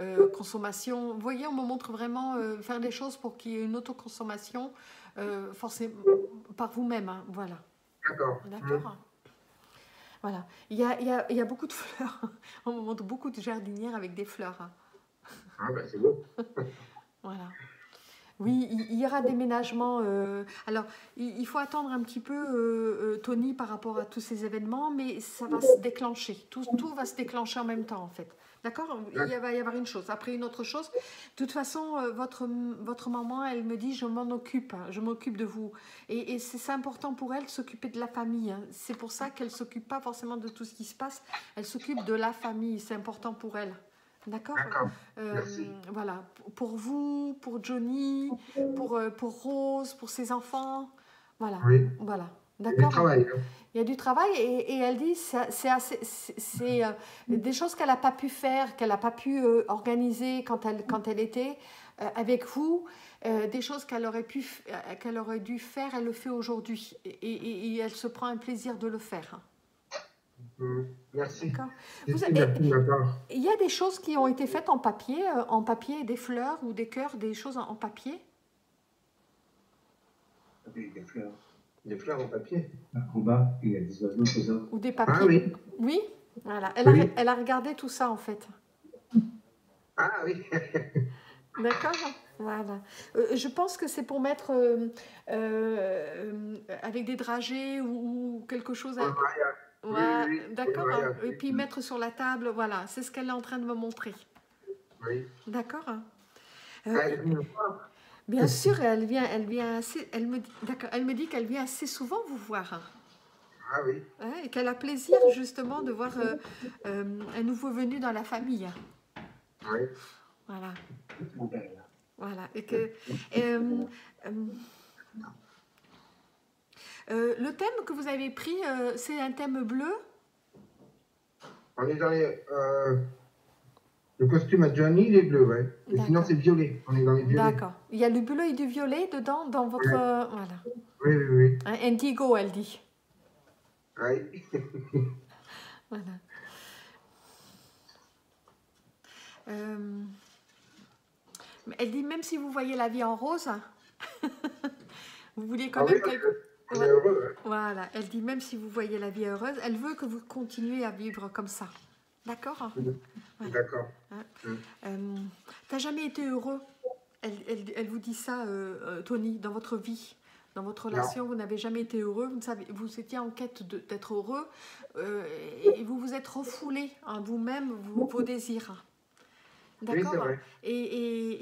euh, consommation. Vous voyez, on me montre vraiment euh, faire des choses pour qu'il y ait une autoconsommation euh, forcément par vous-même. Hein, voilà. D'accord. D'accord. Mmh. Voilà. Il y a, il y a, il y a beaucoup de fleurs. On me montre beaucoup de jardinières avec des fleurs. Hein. Ah ben, c'est beau. Voilà. Oui, il y aura des déménagements. Euh, alors, il faut attendre un petit peu, euh, Tony, par rapport à tous ces événements, mais ça va se déclencher. Tout, tout va se déclencher en même temps, en fait. D'accord ? Il va y avoir une chose, après une autre chose. De toute façon, votre, votre maman, elle me dit, je m'en occupe, hein, je m'occupe de vous. Et, et c'est important pour elle de s'occuper de la famille. Hein. C'est pour ça qu'elle ne s'occupe pas forcément de tout ce qui se passe. Elle s'occupe de la famille, c'est important pour elle. D'accord. euh, Voilà, pour vous, pour Johnny, pour, pour Rose, pour ses enfants. Voilà, oui. Voilà. D'accord. Il y a du travail et, et elle dit c'est euh, des choses qu'elle n'a pas pu faire, qu'elle n'a pas pu euh, organiser quand elle, quand elle était euh, avec vous, euh, des choses qu'elle aurait, euh, qu'elle aurait dû faire, elle le fait aujourd'hui et, et, et elle se prend un plaisir de le faire. Mmh, merci. Vous, et, il y a des choses qui ont été faites en papier, euh, en papier, des fleurs ou des cœurs, des choses en, en papier. Oui, des fleurs. Des fleurs en papier. En bas, il y a des oiseaux, des oiseaux. Ou des papiers. Ah, oui. Oui, voilà. Elle, oui. A, elle a regardé tout ça en fait. Ah oui. D'accord. Voilà. Euh, je pense que c'est pour mettre euh, euh, avec des dragées ou, ou quelque chose. À... Oh, yeah. Ouais, oui, oui, d'accord, oui, oui, oui. Et puis mettre sur la table, voilà, c'est ce qu'elle est en train de me montrer. Oui. D'accord. Euh, bien sûr, elle vient, elle vient assez, elle me, d'accord, elle me dit qu'elle vient assez souvent vous voir. Ah oui. Ouais, et qu'elle a plaisir justement de voir euh, euh, un nouveau venu dans la famille. Oui. Voilà. Voilà. Et que. Euh, euh, Euh, le thème que vous avez pris, euh, c'est un thème bleu. On est dans les... Euh, le costume à Johnny, il est bleu, ouais. Et sinon, c'est violet. On est dans les violets. D'accord. Il y a du bleu et du violet dedans, dans votre... Ouais. Euh, voilà. Oui, oui, oui. Un indigo, elle dit. Oui. Voilà. Euh, elle dit, même si vous voyez la vie en rose, vous voulez quand ah, même... Oui, quelque... je... Voilà. Voilà, elle dit même si vous voyez la vie heureuse, elle veut que vous continuez à vivre comme ça. D'accord. Voilà. D'accord. Hein? Mmh. Euh, t'as jamais été heureux. Elle, elle, elle vous dit ça, euh, Tony, dans votre vie, dans votre relation, non. Vous n'avez jamais été heureux, vous, savez, vous étiez en quête d'être heureux euh, et vous vous êtes refoulé en hein, vous-même, vos, vos désirs. D'accord. Oui, et et,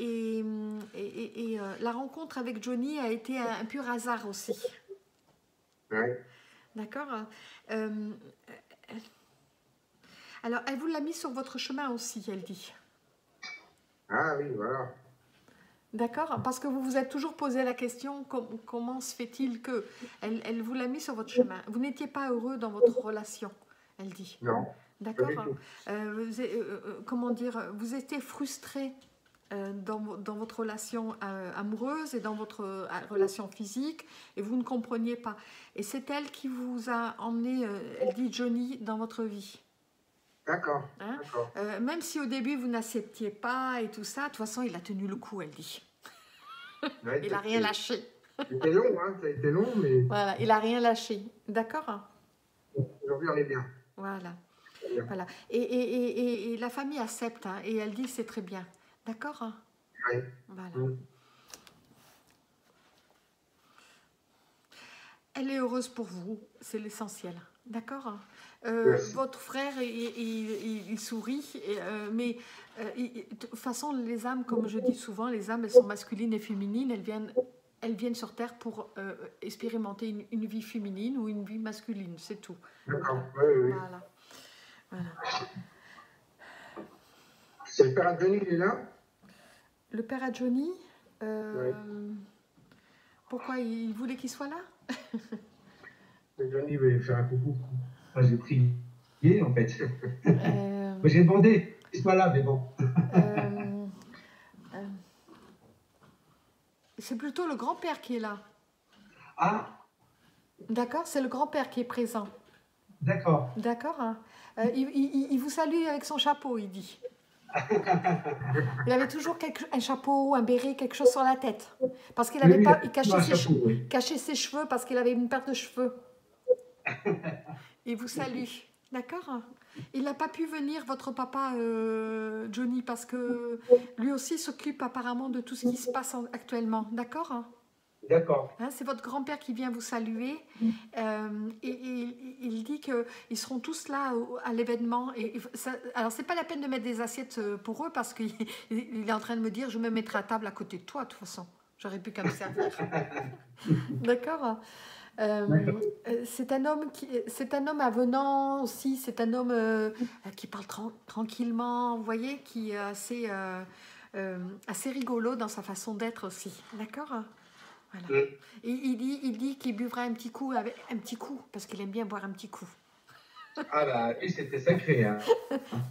et, et, et, et euh, la rencontre avec Johnny a été un, un pur hasard aussi. Ouais. D'accord. Euh, alors, elle vous l'a mis sur votre chemin aussi, elle dit. Ah oui, voilà. D'accord, parce que vous vous êtes toujours posé la question, com comment se fait-il que... Elle, elle vous l'a mis sur votre chemin. Vous n'étiez pas heureux dans votre relation, elle dit. Non. D'accord. Euh, euh, comment dire, vous étiez frustré euh, dans, dans votre relation euh, amoureuse et dans votre euh, relation physique, et vous ne compreniez pas. Et c'est elle qui vous a emmené, euh, elle dit Johnny, dans votre vie. D'accord. Hein? Euh, même si au début vous n'acceptiez pas et tout ça, de toute façon il a tenu le coup, elle dit. Ouais, il n'a rien lâché. C'était long, hein, ça a été long, mais... Voilà, il n'a rien lâché. D'accord. Aujourd'hui on est bien. Voilà. Voilà. Et, et, et, et, et la famille accepte, hein, et elle dit c'est très bien. D'accord. Oui. Voilà. Oui. Elle est heureuse pour vous, c'est l'essentiel. D'accord. euh, Votre frère, il, il, il sourit, et, euh, mais euh, il, de toute façon, les âmes, comme je dis souvent, les âmes, elles sont masculines et féminines, elles viennent... Elles viennent sur Terre pour euh, expérimenter une, une vie féminine ou une vie masculine, c'est tout. D'accord, oui, oui. Voilà. Voilà. C'est le père à Johnny, il est là? Le père à Johnny euh, oui. Pourquoi il voulait qu'il soit là? Johnny veut faire un coucou. Moi, j'ai prié, en fait. Euh... J'ai demandé qu'il soit là, mais bon. Euh... C'est plutôt le grand-père qui est là. Ah. D'accord, c'est le grand-père qui est présent. D'accord. D'accord. Hein. Euh, il, il, il vous salue avec son chapeau, il dit. Il avait toujours quelque, un chapeau, un béret, quelque chose sur la tête. Parce qu'il avait oui, pas, il cachait, ses chapeau, che, oui. cachait ses cheveux parce qu'il avait une paire de cheveux. Il vous salue. D'accord. Il n'a pas pu venir, votre papa, euh, Johnny, parce que lui aussi s'occupe apparemment de tout ce qui se passe en, actuellement. D'accord. D'accord. Hein, c'est votre grand-père qui vient vous saluer euh, et, et il dit qu'ils seront tous là à l'événement. Et, et ça, alors, c'est pas la peine de mettre des assiettes pour eux parce qu'il il est en train de me dire « je me mettrai à table à côté de toi, de toute façon, j'aurais pu qu'à me servir. » D'accord. Euh, c'est un homme qui, c'est un homme avenant aussi, c'est un homme euh, qui parle tra tranquillement, vous voyez, qui est assez, euh, euh, assez rigolo dans sa façon d'être aussi. D'accord. Voilà. Et il dit, il dit qu'il buvra un petit coup, avec, un petit coup, parce qu'il aime bien boire un petit coup. Ah bah, lui, c'était sacré. Hein.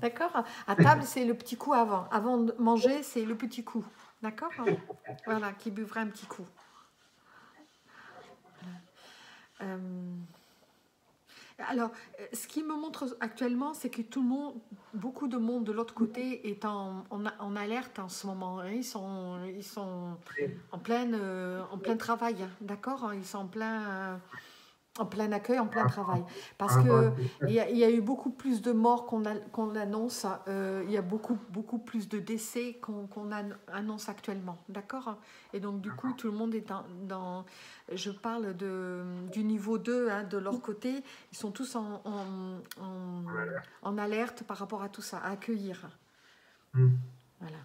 D'accord. À table, c'est le petit coup avant. Avant de manger, c'est le petit coup. D'accord. Voilà, qu'il buvra un petit coup. Euh... Alors, ce qui me montre actuellement, c'est que tout le monde, beaucoup de monde de l'autre côté est en, en, en alerte en ce moment. Ils sont, ils sont en plein, euh, en plein travail, hein, d'accord? Ils sont en plein, euh, en plein accueil, en plein travail. Parce que il y a, y a eu beaucoup plus de morts qu'on qu'on annonce. Il euh, y a beaucoup, beaucoup plus de décès qu'on qu'on annonce actuellement, d'accord? Et donc, du coup, tout le monde est dans... dans je parle de, du niveau deux, hein, de leur côté. Ils sont tous en, en, en, en alerte par rapport à tout ça, à accueillir. Mmh. Voilà.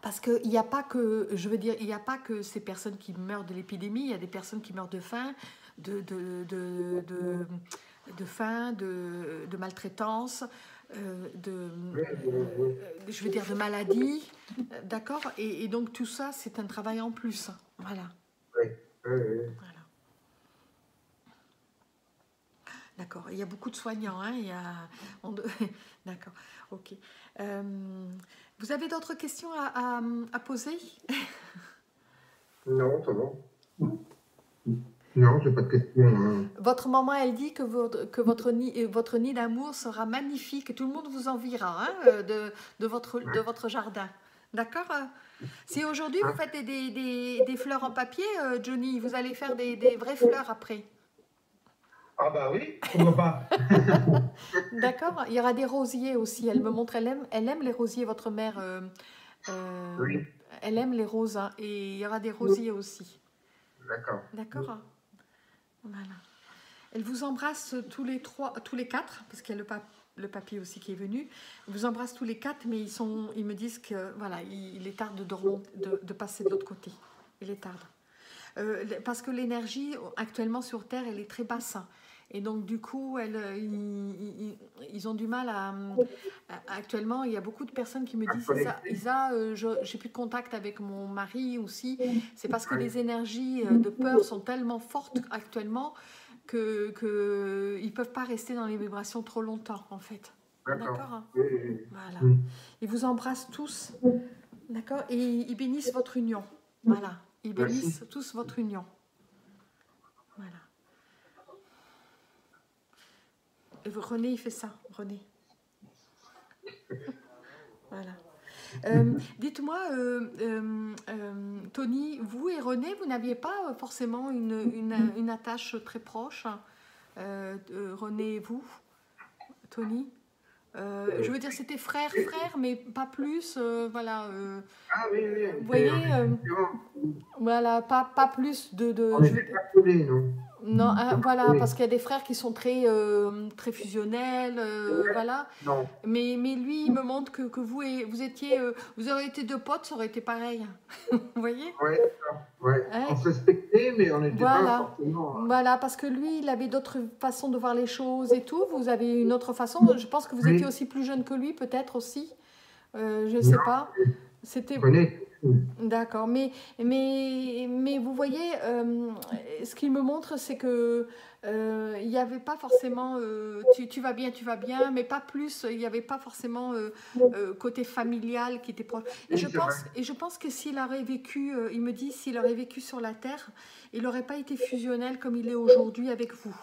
Parce qu'il n'y a pas que, je veux dire, il n'y a pas que ces personnes qui meurent de l'épidémie, il y a des personnes qui meurent de faim, de, de, de, de, de faim, de, de maltraitance, Euh, de, euh, je veux dire, de maladie, euh, d'accord, et, et donc tout ça, c'est un travail en plus, voilà. Oui, oui, oui. Voilà. D'accord, il y a beaucoup de soignants, hein, il y a... On... D'accord, ok. Euh, vous avez d'autres questions à, à, à poser? Non, ça va. Non, j'ai pas de question. Votre maman, elle dit que votre, que votre nid, votre nid d'amour sera magnifique. Tout le monde vous enviera, hein, de, de, votre, de votre jardin. D'accord? Si aujourd'hui vous faites des, des, des, des fleurs en papier, Johnny, vous allez faire des, des vraies fleurs après. Ah bah oui, pourquoi pas? D'accord? Il y aura des rosiers aussi. Elle me montre, elle aime, elle aime les rosiers, votre mère. Euh, euh, oui. Elle aime les roses, hein, et il y aura des rosiers aussi. D'accord. D'accord? Oui. Voilà. Elle vous embrasse tous les trois, tous les quatre, parce qu'il y a le, pap le papy aussi qui est venu. Elle vous embrasse tous les quatre, mais ils, sont, ils me disent que voilà, il, il est tard de, de, de passer de l'autre côté. Il est tard. Euh, parce que l'énergie actuellement sur Terre, elle est très basse. Et donc, du coup, elle, ils, ils ont du mal à, à... Actuellement, il y a beaucoup de personnes qui me disent « Isa, Isa euh, j'ai plus de contact avec mon mari aussi. » C'est parce que les énergies de peur sont tellement fortes actuellement que, que ils peuvent pas rester dans les vibrations trop longtemps, en fait. D'accord, hein? Voilà. Ils vous embrassent tous, d'accord? Et ils bénissent votre union. Voilà. Ils bénissent tous votre union. Voilà. René, il fait ça, René. Voilà. Euh, dites-moi, euh, euh, euh, Tony, vous et René, vous n'aviez pas forcément une, une, une attache très proche, euh, euh, René et vous, Tony? Euh, je veux dire, c'était frère, frère, mais pas plus, euh, voilà. Euh, ah oui, oui. Vous voyez, euh, voilà, pas, pas plus de... de On je veux... pas collés, non. Non, hein, voilà, parce qu'il y a des frères qui sont très, euh, très fusionnels, euh, voilà. Non. Mais, mais lui, il me montre que, que vous, et, vous étiez, euh, vous auriez été deux potes, ça aurait été pareil. Vous voyez? Oui, ouais. Hein? On se respectait, mais on n'était voilà. pas forcément... Hein. Voilà, parce que lui, il avait d'autres façons de voir les choses et tout. Vous avez une autre façon. Je pense que vous oui. étiez aussi plus jeune que lui, peut-être aussi. Euh, je ne sais non. pas. C'était... D'accord, mais, mais, mais vous, voyez, euh, ce qu'il me montre, c'est que il euh, n'y avait pas forcément euh, tu, tu vas bien, tu vas bien, mais pas plus. Il n'y avait pas forcément euh, euh, côté familial qui était proche. Et je pense, et je pense que s'il aurait vécu, euh, il me dit, s'il aurait vécu sur la terre, il n'aurait pas été fusionnel comme il est aujourd'hui avec vous.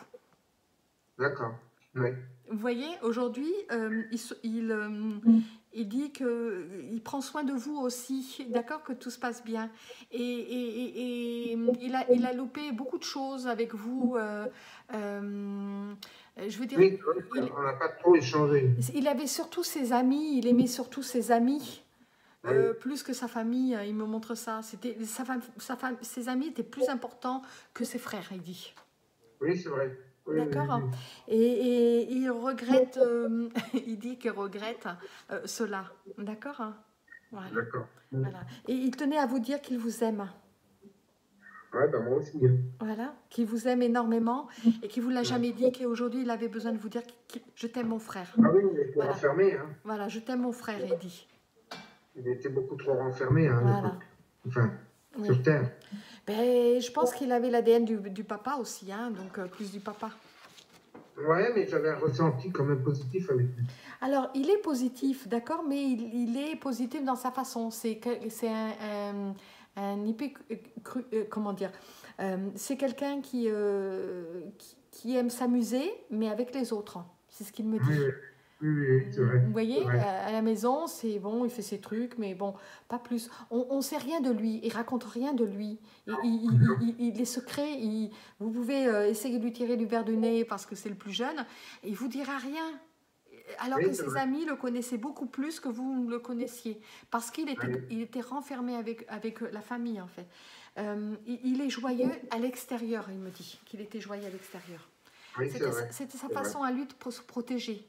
D'accord. Oui. Vous voyez, aujourd'hui, euh, il, il, euh, il dit qu'il prend soin de vous aussi, d'accord, que tout se passe bien. Et, et, et, et il, a, il a loupé beaucoup de choses avec vous. Euh, euh, je veux dire, oui, il, on n'a pas trop échangé. Il avait surtout ses amis, il aimait surtout ses amis, oui. euh, plus que sa famille, il me montre ça. C'était, sa, sa, ses amis étaient plus importants que ses frères, il dit. Oui, c'est vrai. D'accord. Et, et il regrette, euh, il dit qu'il regrette euh, cela. D'accord. Voilà. D'accord. Voilà. Et il tenait à vous dire qu'il vous aime. Ouais, ben moi aussi. Voilà, qu'il vous aime énormément et qu'il ne vous l'a jamais dit, qu'aujourd'hui il avait besoin de vous dire que je t'aime mon frère. Ah oui, il était voilà. renfermé. Hein. Voilà, je t'aime mon frère, il dit. Il était beaucoup trop renfermé. Hein, voilà. Enfin, oui. Sur Terre. Ben, je pense qu'il avait l'A D N du, du papa aussi, hein, donc euh, plus du papa. Ouais, mais j'avais un ressenti quand même positif avec lui. Alors, il est positif, d'accord, mais il, il est positif dans sa façon. C'est un, un, un hyper, euh, comment dire, euh, c'est quelqu'un qui, euh, qui, qui aime s'amuser, mais avec les autres. C'est ce qu'il me dit. Oui, oui, c'est vrai. Vous voyez, ouais. à, à la maison, c'est bon, il fait ses trucs, mais bon, pas plus. On ne sait rien de lui, il raconte rien de lui. Il, il, il, il, il est secret, il, vous pouvez euh, essayer de lui tirer du verre de nez parce que c'est le plus jeune, il ne vous dira rien. Alors oui, que ses vrai. amis le connaissaient beaucoup plus que vous le connaissiez, parce qu'il était, oui. il était renfermé avec, avec la famille, en fait. Euh, il, il est joyeux à l'extérieur, il me dit, qu'il était joyeux à l'extérieur. Oui, c'était sa façon vrai. à lui de se protéger.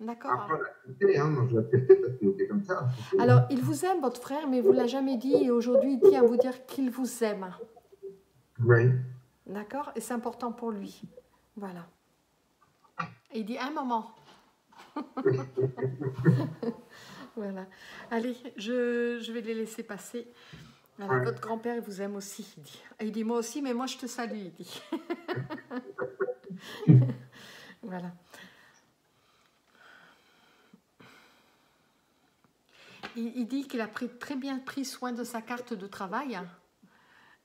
D'accord. Alors, il vous aime, votre frère, mais vous ne l'a jamais dit. Et aujourd'hui, il tient à vous dire qu'il vous aime. Oui. D'accord. Et c'est important pour lui. Voilà. Et il dit, un moment. Voilà. Allez, je, je vais les laisser passer. Alors, ouais. Votre grand-père, il vous aime aussi. Il dit, il dit, moi aussi, mais moi, je te salue. Il dit. Voilà. Il dit qu'il a pris, très bien pris soin de sa carte de travail.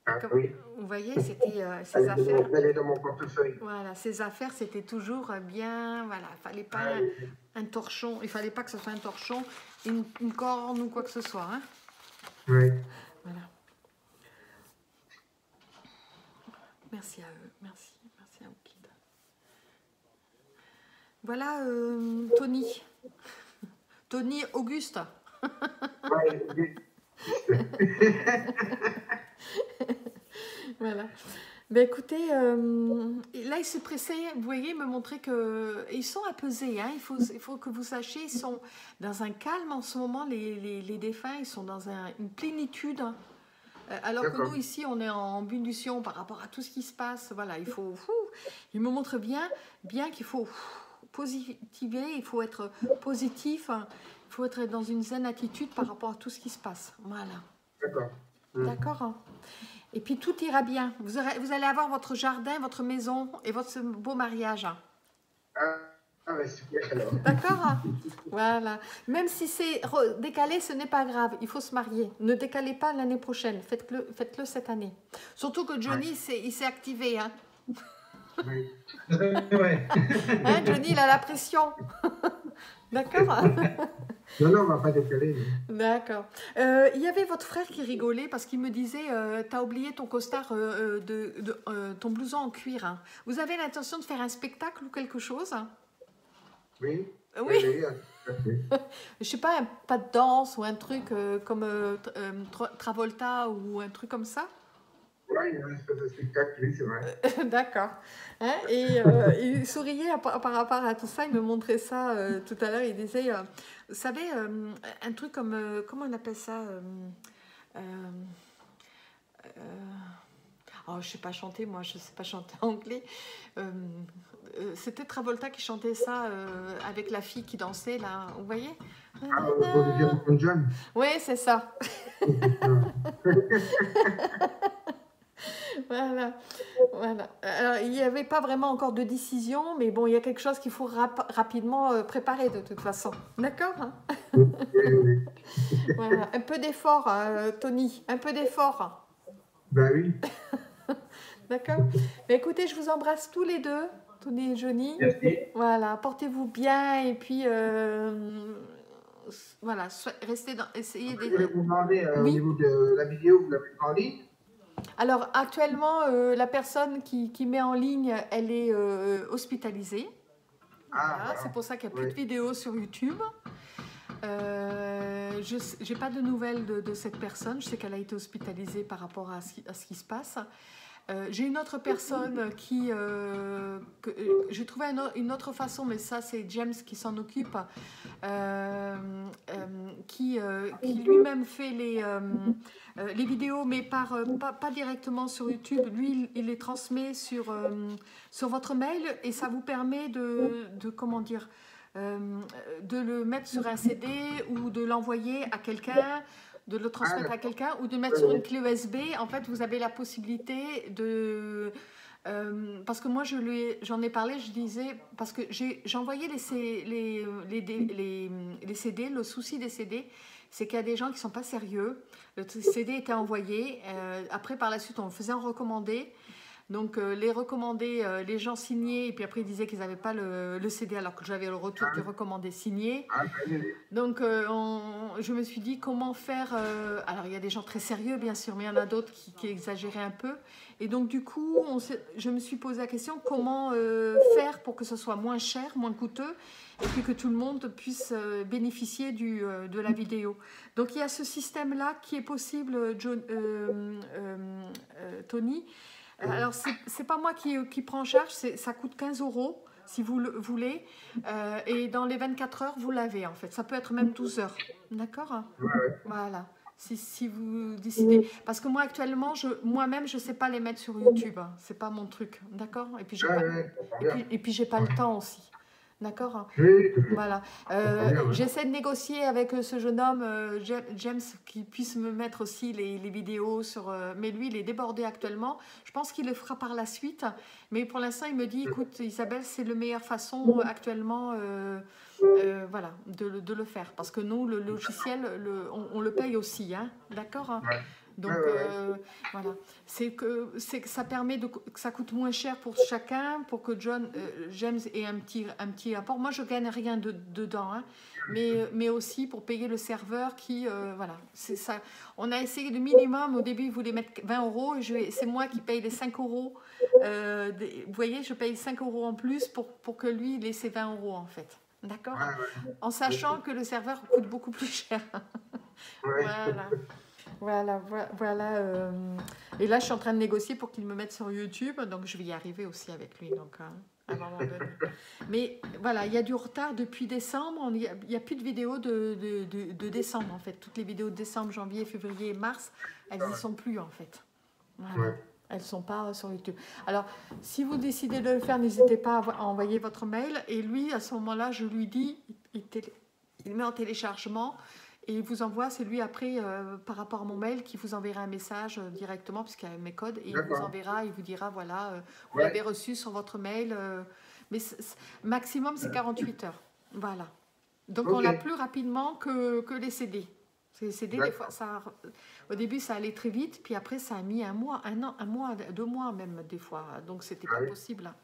Ah, comme, oui. Vous voyez, c'était euh, ses affaires. Elle est dans mon portefeuille. Voilà, ses affaires, c'était toujours bien. Voilà, il fallait pas ah, oui. un torchon. Il fallait pas que ce soit un torchon, une, une corne ou quoi que ce soit. Hein. Oui. Voilà. Merci à eux. Merci, merci à vous, Kid. Voilà, euh, Tony. Tony Auguste. Voilà. Ben écoutez, euh, là ils se pressaient, vous voyez, me montrer que ils sont apaisés. Hein, il faut, il faut que vous sachiez, ils sont dans un calme en ce moment. Les, les, les défunts, ils sont dans un, une plénitude. Hein, alors que nous ici, on est en ébullition par rapport à tout ce qui se passe. Voilà, il faut. Fou, il me montre bien, bien qu'il faut positiver. Il faut être positif. Hein, il faut être dans une zen attitude par rapport à tout ce qui se passe. Voilà. D'accord. Mmh. D'accord. Et puis tout ira bien. Vous, aurez, vous allez avoir votre jardin, votre maison et votre beau mariage. Ah, ah ouais, super. D'accord. Voilà. Même si c'est décalé, ce n'est pas grave. Il faut se marier. Ne décalez pas l'année prochaine. Faites-le, faites-le cette année. Surtout que Johnny, ouais. il s'est activé. Hein. Oui. Ouais. Hein, Johnny, il a la pression. D'accord. Non, non, on va pas décaler. D'accord. Euh, il y avait votre frère qui rigolait parce qu'il me disait euh, « T'as oublié ton costard, euh, de, de, euh, ton blouson en cuir. Hein. Vous avez l'intention de faire un spectacle ou quelque chose ?» Oui. Oui. Allez, je sais pas, un pas de danse ou un truc euh, comme euh, tra Travolta ou un truc comme ça. Oui, il y a un espèce de spectacle, oui, c'est vrai. D'accord. Hein, et euh, il souriait par rapport à tout ça, il me montrait ça euh, tout à l'heure, il disait, euh, vous savez, euh, un truc comme, euh, comment on appelle ça euh, euh, euh, oh, je ne sais pas chanter, moi, je ne sais pas chanter anglais. Euh, euh, C'était Travolta qui chantait ça euh, avec la fille qui dansait, là, vous voyez. Ah, vous voulez dire John ? Oui, c'est ça. Voilà. Voilà. Alors, il n'y avait pas vraiment encore de décision, mais bon, il y a quelque chose qu'il faut rap rapidement préparer de toute façon. D'accord, hein? Voilà. Un peu d'effort, euh, Tony. Un peu d'effort. Ben oui. D'accord. Mais écoutez, je vous embrasse tous les deux, Tony et Johnny. Merci. Voilà. Portez-vous bien et puis... Euh... Voilà, restez dans. Essayez des... Je voulais vous demander euh, oui. Au niveau de la vidéo, vous l'avez en ligne? Alors, actuellement, euh, la personne qui, qui met en ligne, elle est euh, hospitalisée. Ah, voilà, c'est pour ça qu'il n'y a oui. plus de vidéos sur YouTube. Euh, je n'ai pas de nouvelles de, de cette personne. Je sais qu'elle a été hospitalisée par rapport à ce qui, à ce qui se passe. Euh, j'ai une autre personne qui... Euh, que, euh, j'ai trouvé un, une autre façon, mais ça, c'est James qui s'en occupe, euh, euh, qui, euh, qui lui-même fait les, euh, euh, les vidéos, mais par, euh, pas, pas directement sur YouTube. Lui, il, il les transmet sur, euh, sur votre mail et ça vous permet de, de comment dire, euh, de le mettre sur un C D ou de l'envoyer à quelqu'un, de le transmettre à quelqu'un ou de le mettre sur une clé U S B. En fait, vous avez la possibilité de... Euh, parce que moi, j'en ai, ai parlé, je disais... Parce que j'ai envoyé les, les, les, les, les C D, le souci des C D, c'est qu'il y a des gens qui ne sont pas sérieux. Le C D était envoyé. Euh, après, par la suite, on le faisait en recommandé. Donc, euh, les recommandés, euh, les gens signaient, et puis après, ils disaient qu'ils n'avaient pas le, le C D, alors que j'avais le retour du recommandé signé. Donc, euh, on, je me suis dit, comment faire... Euh, alors, il y a des gens très sérieux, bien sûr, mais il y en a d'autres qui, qui exagéraient un peu. Et donc, du coup, on je me suis posé la question, comment euh, faire pour que ce soit moins cher, moins coûteux, et puis que tout le monde puisse euh, bénéficier du, euh, de la vidéo. Donc, il y a ce système-là qui est possible, John, euh, euh, euh, Tony. Alors, ce n'est pas moi qui, qui prends en charge, ça coûte quinze euros, si vous le voulez. Euh, et dans les vingt-quatre heures, vous l'avez, en fait. Ça peut être même douze heures, d'accord? Voilà, si, si vous décidez. Parce que moi, actuellement, moi-même, je ne sais pas les mettre sur YouTube. Hein. Ce n'est pas mon truc, d'accord? Et puis, je n'ai pas, pas le temps aussi. D'accord. Voilà. Euh, j'essaie de négocier avec ce jeune homme, euh, James, qui puisse me mettre aussi les, les vidéos sur... Euh, mais lui, il est débordé actuellement. Je pense qu'il le fera par la suite. Mais pour l'instant, il me dit, écoute, Isabelle, c'est la meilleure façon euh, actuellement euh, euh, voilà, de, de le faire. Parce que nous, le logiciel, le, on, on le paye aussi. Hein. D'accord. Donc, euh, voilà. C'est que, c'est que ça permet de, que ça coûte moins cher pour chacun, pour que John, euh, James ait un petit, un petit apport. Moi, je ne gagne rien de, dedans, hein, mais, mais aussi pour payer le serveur qui, euh, voilà, c'est ça. On a essayé le minimum. Au début, ils voulaient mettre vingt euros. C'est moi qui paye les cinq euros. Euh, des, vous voyez, je paye cinq euros en plus pour, pour que lui, il ait ses vingt euros, en fait. D'accord ? En sachant que le serveur coûte beaucoup plus cher. Voilà. Voilà, voilà. Euh, et là, je suis en train de négocier pour qu'il me mette sur YouTube. Donc, je vais y arriver aussi avec lui. Donc, hein, à un moment donné. Mais voilà, il y a du retard depuis décembre. Il n'y a, a plus de vidéos de, de, de, de décembre, en fait. Toutes les vidéos de décembre, janvier, février et mars, elles n'y sont plus, en fait. Voilà. Ouais. Elles ne sont pas sur YouTube. Alors, si vous décidez de le faire, n'hésitez pas à envoyer votre mail. Et lui, à ce moment-là, je lui dis, il, télé, il met en téléchargement. Et il vous envoie, c'est lui après, euh, par rapport à mon mail, qui vous enverra un message euh, directement, puisqu'il y a mes codes, et il vous enverra, il vous dira, voilà, euh, vous ouais. l'avez reçu sur votre mail. Euh, mais maximum, c'est quarante-huit heures. Voilà. Donc, okay. On l'a plus rapidement que, que les C D. Les C D, des fois, ça, au début, ça allait très vite, puis après, ça a mis un mois, un an, un mois, deux mois même, des fois. Donc, c'était ah, pas oui. possible, hein.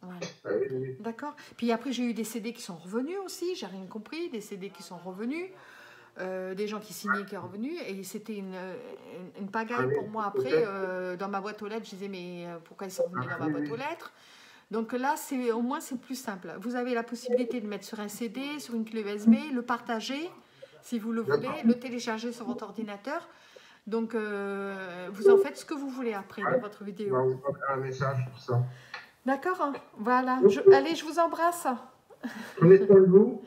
Voilà. Oui, oui. D'accord. Puis après, j'ai eu des C D qui sont revenus aussi, j'ai rien compris, des C D qui sont revenus. Euh, des gens qui signaient, qui sont revenus, et c'était une, une, une pagaille pour moi après, euh, dans ma boîte aux lettres. Je disais, mais pourquoi ils sont revenus dans ma boîte aux lettres? Donc là, au moins, c'est plus simple. Vous avez la possibilité de mettre sur un C D, sur une clé U S B, le partager, si vous le voulez, le télécharger sur votre ordinateur. Donc, euh, vous en faites ce que vous voulez après dans votre vidéo. On va faire un message pour ça. D'accord, hein? Voilà. Je, allez, je vous embrasse. Prenez soin de vous.